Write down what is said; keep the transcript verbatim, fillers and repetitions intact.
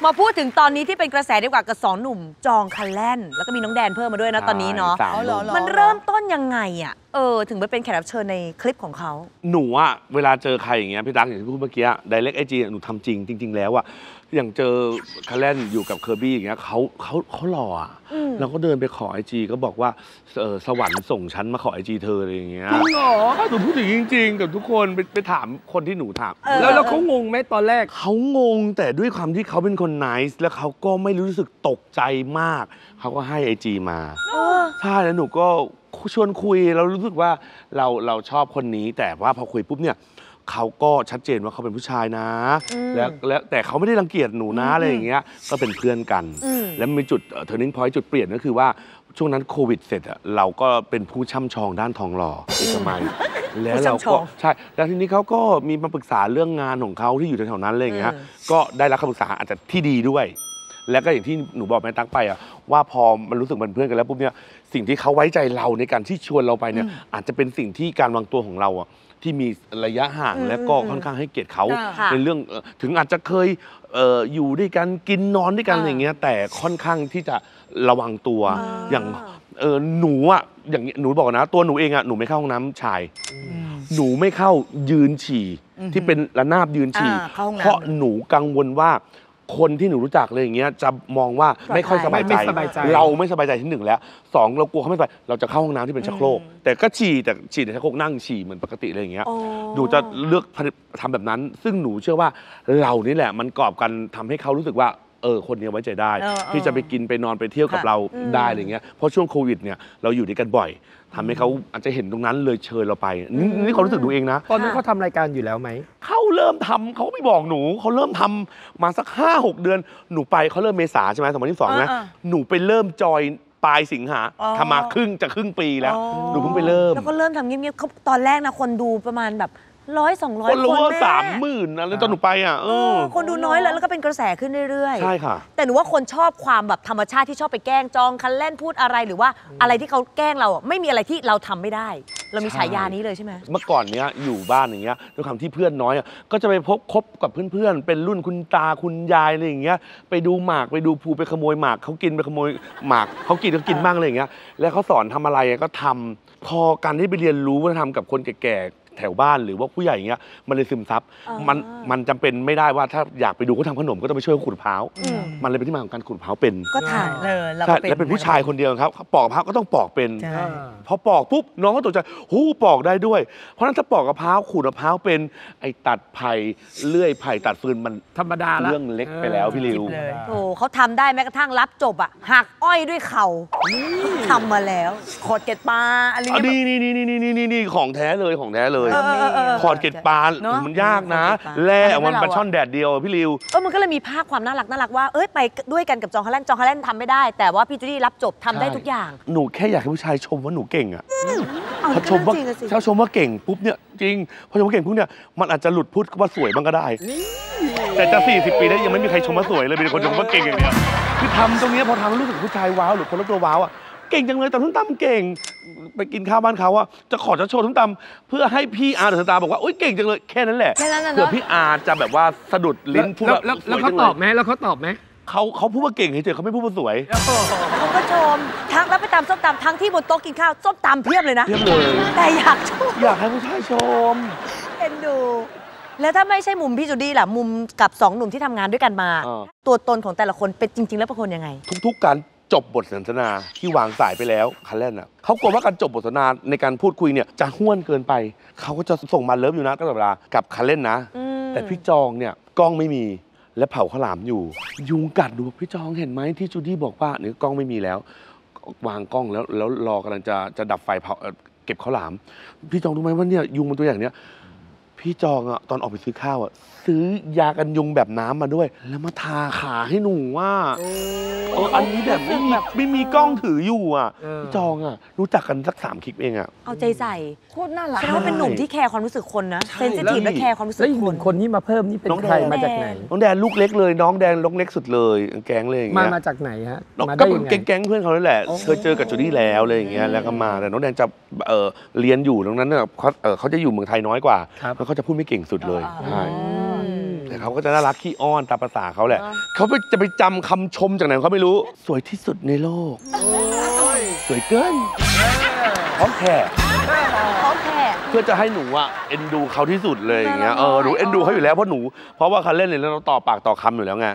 มาพูดถึงตอนนี้ที่เป็นกระแสดีกว่ากับสองหนุ่มจองคันแล่นแล้วก็มีน้องแดนเพิ่มมาด้วยนะตอนนี้เนาะมันเริ่มต้นยังไงอ่ะเออถึงไปเป็นแขกรับเชิญในคลิปของเขาหนูอ่ะเวลาเจอใครอย่างเงี้ยพี่ตั๊กอย่างที่พูดเมื่อกี้ไดเรกไอจีหนูทำจริงจริงๆแล้วอ่ะอย่างเจอคันแล่นอยู่กับเคอร์บี้อย่างเงี้ยเขาเขาเขาหล่ออ่ะเราก็เดินไปขอไอจีก็บอกว่าเออสวรรค์ส่งฉันมาขอไอจีเธออะไรอย่างเงี้ยจริงเหรอหนูพูดถึงจริงๆกับทุกคนไปไปถามคนที่หนูถามแล้วแล้วเขางงไหมตอนแรกเขางงแต่ด้วยความที่เขาเป็นคนไนซ์แล้วเขาก็ไม่รู้สึกตกใจมากเขาก็ให้ไอจีมาใช่แล้วหนูก็ชวนคุยเรารู้สึกว่าเราเราชอบคนนี้แต่ว่าพอคุยปุ๊บเนี่ยเขาก็ชัดเจนว่าเขาเป็นผู้ชายนะแล้วแล้วแต่เขาไม่ได้รังเกียจหนูนะอะไรอย่างเงี้ยก็เป็นเพื่อนกันแล้วมีจุด turning point จุดเปลี่ยนก็คือว่าช่วงนั้นโควิดเสร็จเราก็เป็นผู้ช่ำชองด้านทองหล่อเอกมัยแล้วเราก็ใช่แล้วทีนี้เขาก็มีมาปรึกษาเรื่องงานของเขาที่อยู่แถวๆนั้นอะไรอย่างเงี้ยก็ได้รับคำปรึกษาอาจจะที่ดีด้วยแล้วก็อย่างที่หนูบอกแม่ตั๊กไปอะว่าพอมันรู้สึกเป็นเพื่อนกันแล้วปุ๊บเนี่ยสิ่งที่เขาไว้ใจเราในการที่ชวนเราไปเนี่ยอาจจะเป็นสิ่งที่การวางตัวของเราอะที่มีระยะห่างและก็ค่อนข้างให้เกียรติเขาในเรื่องถึงอาจจะเคยอยู่ด้วยกันกินนอนด้วยกันอย่างเงี้ยแต่ค่อนข้างที่จะระวังตัวอย่างหนูอะอย่างหนูบอกนะตัวหนูเองอะหนูไม่เข้าห้องน้ำชายหนูไม่เข้ายืนฉี่ที่เป็นระนาบยืนฉี่เพราะหนูกังวลว่าคนที่หนูรู้จักเลยอย่างเงี้ยจะมองว่าไม่ค่อยสบายใจเราไม่สบายใจที่หนึ่งแล้วสองเรากลัวเขาไม่สบายเราจะเข้าห้องน้ำที่เป็นชักโครกแต่ก็ฉี่แต่ฉี่ในชักโครกนั่งฉี่เหมือนปกติอะไรอย่างเงี้ยหนูจะเลือกทำแบบนั้นซึ่งหนูเชื่อว่าเรานี่แหละมันกอบกันทำให้เขารู้สึกว่าเออคนนี้ไว้ใจได้ที่จะไปกินไปนอนไปเที่ยวกับเราได้อะไรเงี้ยเพราะช่วงโควิดเนี่ยเราอยู่ด้วยกันบ่อยทำให้เขาอาจจะเห็นตรงนั้นเลยเชิญเราไปนี่เขารู้สึกหนูเองนะตอนนั้นเขาทำรายการอยู่แล้วไหมเขาเริ่มทำเขาไม่บอกหนูเขาเริ่มทำมาสักห้าหกเดือนหนูไปเขาเริ่มเมษาใช่ไหมสองพันยี่สิบสองนะหนูไปเริ่มจอยปลายสิงหาทำมาครึ่งจะครึ่งปีแล้วหนูเพิ่งไปเริ่มแล้วก็เริ่มทำเงียบๆเขาตอนแรกนะคนดูประมาณแบบร้อยสองร้อยคนรู้ว่าสามหมื่นนะแล้วตอนหนูไปอ่ะคนดูน้อยแล้วแล้วก็เป็นกระแสขึ้นเรื่อยๆใช่ค่ะแต่หนูว่าคนชอบความแบบธรรมชาติที่ชอบไปแกล้งจองคันแล่นพูดอะไรหรือว่าอะไรที่เขาแกล้งเราไม่มีอะไรที่เราทำไม่ได้เรามีฉายานี้เลยใช่ไหมเมื่อก่อนเนี้ยอยู่บ้านอย่างเงี้ยด้วยความที่เพื่อนน้อยก็จะไปพบคบกับเพื่อนๆเป็นรุ่นคุณตาคุณยายอะไรอย่างเงี้ยไปดูหมากไปดูภูไปขโมยหมากเขากินไปขโมยหมากเขากินเขากินบ้างอะไรอย่างเงี้ยแล้วเขาสอนทำอะไรก็ทำพอการที่ไปเรียนรู้วัฒนธรรมกับคนแก่แถวบ้านหรือว่าผู้ใหญ่อย่างเงี้ยมันเลยซึมซับมันมันจำเป็นไม่ได้ว่าถ้าอยากไปดูเขาทำขนมก็ต้องไปช่วยขุดมะพร้าวมันเลยเป็นที่มาของการขุดมะพร้าวเป็นก็ถ่ายเลยแล้วเป็นผู้ชายคนเดียวครับปอกมะพร้าวก็ต้องปอกเป็นพอปอกปุ๊บน้องก็ตกใจหูปอกได้ด้วยเพราะนั้นถ้าปอกมะพร้าวขุดมะพร้าวเป็นไอ้ตัดไผ่เลื่อยไผ่ตัดฟืนมันธรรมดาเรื่องเล็กไปแล้วพี่ริวโอ้เขาทำได้แม้กระทั่งรับจบอ่ะหักอ้อยด้วยเข่าทำมาแล้วขอดเกล็ดปลาอะไรอย่างเงี้ยนี่นี่นี่นี่นี่ของแท้เลยของแท้เลยขอดเกล็ดปลามันยากนะแล่มันปลาช่อนแดดเดียวพี่ริวเออมันก็เลยมีภาพความน่ารักน่ารักว่าเอ้ยไปด้วยกันกับจองคันแล่นจองคันแล่นทำไม่ได้แต่ว่าพี่จูดี้รับจบทำได้ทุกอย่างหนูแค่อยากให้ผู้ชายชมว่าหนูเก่งอ่ะถ้าชมว่าถ้าชมว่าเก่งปุ๊บเนี่ยจริงพอชมว่าเก่งปุ๊บเนี่ยมันอาจจะหลุดพูดว่าสวยบ้างก็ได้แต่จะสี่สิบปีแล้วยังไม่มีใครชมว่าสวยเลยเป็นคนชมว่าเก่งอย่างเดียวคือทำตรงนี้พอทำรู้สึกผู้ชายว้าวหรือคนรอบตัวว้าวอ่ะเก่งจังเลยแต่ทุ่มตำเก่งไปกินข้าวบ้านเขาอะจะขอจะโชว์ทุ่มตำเพื่อให้พี่อาร์เดอะสตาร์บอกว่าโอ๊ยเก่งจังเลยแค่นั้นแหละเผื่อพี่อาร์จะแบบว่าสะดุดลิ้นพูดว่าแล้วเขาตอบไหมแล้วเขาตอบไหมเขาเขาพูดว่าเก่งเฉยๆเขาไม่พูดว่าสวยคุณผู้ชมทั้งรับไปตามส้มตำทั้งที่บนโต๊ะกินข้าวส้มตำเพียบเลยนะเพียบเลยแต่อยากชมอยากให้ผู้ชายชมเอ็นดูแล้วถ้าไม่ใช่มุมพี่จูดี้ล่ะมุมกับสองหนุ่มที่ทำงานด้วยกันมาตัวตนของแต่ละคนเป็นจริงๆแล้วเป็นคนยังไงทุกๆการจบบทสนทนาที่วางสายไปแล้วคันแล่นอ่ะเขากลัวว่าการจบบทสนทนาในการพูดคุยเนี่ยจะห้วนเกินไปเขาก็จะส่งมาเลิฟอยู่นะตลอดเวลากับคันแล่นนะแต่พี่จองเนี่ยกล้องไม่มีและเผาข้าวหลามอยู่ยุงกัดดูพี่จองเห็นไหมที่จูดี้บอกว่าเนี่ยกล้องไม่มีแล้ววางกล้องแล้วแล้วรอกำลังจะจะดับไฟเผาเก็บข้าวหลามพี่จองรู้ไหมว่าเนี่ยยุงมันตัวอย่างเนี้ยพี่จองอ่ะตอนออกไปซื้อข้าวอ่ะซื้อยากันยุงแบบน้ำมาด้วยแล้วมาทาขาให้หนูว่าเอออันนี้แบบไม่มีไม่มีกล้องถืออยู่อ่ะพี่จองอ่ะรู้จักกันสักสามคลิปเองอ่ะเอาใจใส่โคตรน่ารักแสดงว่าเป็นหนุ่มที่แคร์ความรู้สึกคนนะเซนซิทีฟและแคร์ความรู้สึกคนคนนี้มาเพิ่มนี่เป็นใครมาจากไหนน้องแดนลูกเล็กเลยน้องแดนลูกเล็กสุดเลยแก๊งเลยมามาจากไหนฮะก็แก๊งเพื่อนเขาเลยแหละเคยเจอกับจูดี้แล้วเลยอย่างเงี้ยแล้วก็มาแต่น้องแดนจะเออเรียนอยู่ตรงนั้นเนี่ยเขาเออเขาจะอยู่เมืองไทยน้อยกว่าแล้วเขาจะพูดไม่เก่งสุดเลยใช่ แต่เขาก็จะน่ารักขี้อ้อนตามภาษาเขาแหละเขาจะไปจำคำชมจากไหนเขาไม่รู้สวยที่สุดในโลกสวยเกินพร้อมแค่เพื่อจะให้หนูอะเอ็นดูเขาที่สุดเลยอย่างเงี้ยเออหนูเอ็นดูเขาอยู่แล้วเพราะหนูเพราะว่าเขาเล่นเลยแล้วเราต่อปากต่อคำอยู่แล้วไง